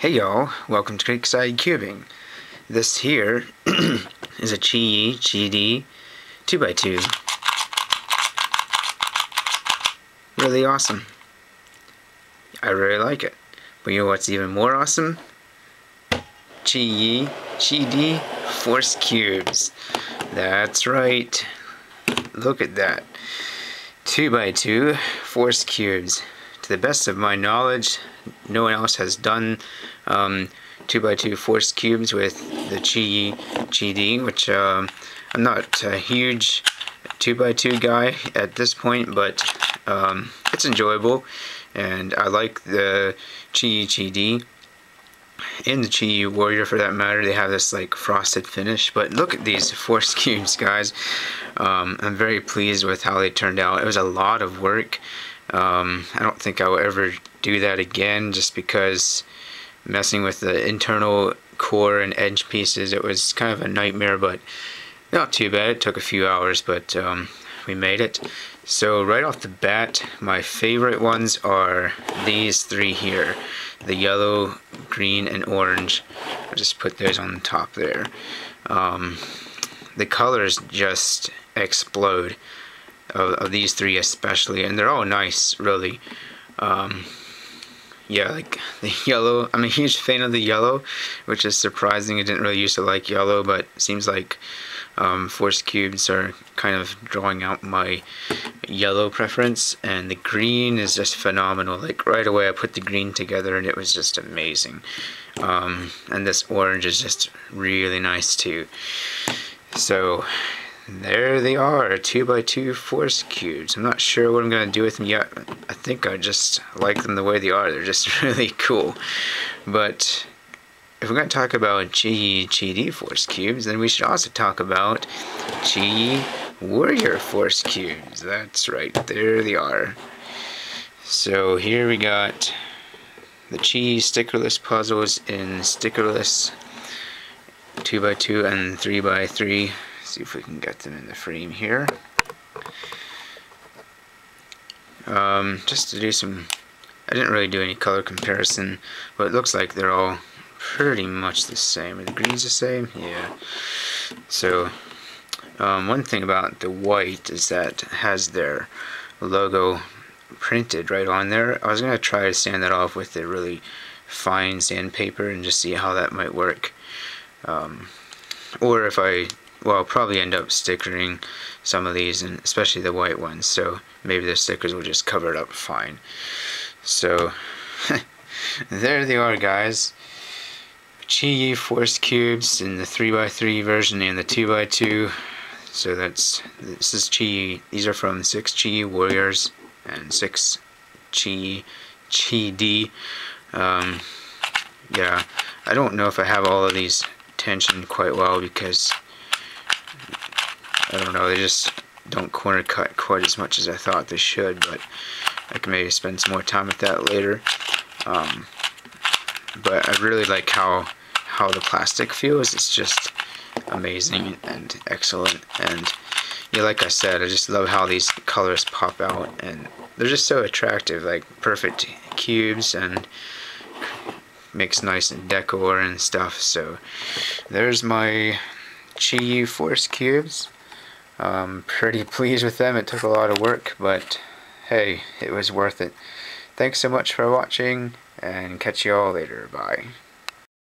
Hey y'all, welcome to Creekside Cubing. This here is a QiYi QiDi 2x2. Really awesome. I really like it. But you know what's even more awesome? QiYi QiDi Force Cubes. That's right. Look at that. 2x2 Force Cubes. To the best of my knowledge, no one else has done 2x2 force cubes with the QiYi QiDi, which I'm not a huge 2x2 guy at this point, but it's enjoyable, and I like the QiYi QiDi and the QiYi Warrior for that matter. They have this like frosted finish, but look at these force cubes, guys. I'm very pleased with how they turned out. It was a lot of work. I don't think I will ever do that again, just because messing with the internal core and edge pieces, it was kind of a nightmare, but not too bad. It took a few hours, but we made it. So right off the bat, my favorite ones are these three here, the yellow, green, and orange. I'll just put those on the top there. The colors just explode. Of these three especially, and they're all nice, really. Yeah, like the yellow, I'm a huge fan of the yellow, which is surprising. I didn't really used to like yellow, but it seems like force cubes are kind of drawing out my yellow preference. And the green is just phenomenal. Like right away I put the green together and it was just amazing. And this orange is just really nice too. So there they are, 2x2 force cubes. I'm not sure what I'm going to do with them yet. I think I just like them the way they are. They're just really cool. But if we're going to talk about QiYi QiDi force cubes, then we should also talk about QiYi Warrior force cubes. That's right, there they are. So here we got the QiYi stickerless puzzles in stickerless 2x2 and 3x3. See if we can get them in the frame here. Just to do some, I didn't really do any color comparison, but it looks like they're all pretty much the same. Are the greens the same? Yeah. So one thing about the white is that it has their logo printed right on there. I was going to try to sand that off with a really fine sandpaper and just see how that might work. Or if I, well, I'll probably end up stickering some of these, and especially the white ones, so maybe the stickers will just cover it up fine. So there they are, guys. QiYi force cubes in the 3x3 version and the 2x2. So this is QiYi. These are from 6 QiYi Warriors and 6 QiYi QiDi. Yeah, I don't know if I have all of these tensioned quite well, because I don't know, they just don't corner cut quite as much as I thought they should, but I can maybe spend some more time with that later. But I really like how the plastic feels. It's just amazing and excellent, and yeah, like I said, I just love how these colors pop out, and they're just so attractive, like perfect cubes, and makes nice decor and stuff. So there's my QiYi force cubes. I'm pretty pleased with them. It took a lot of work, but hey, it was worth it. Thanks so much for watching, and catch you all later. Bye.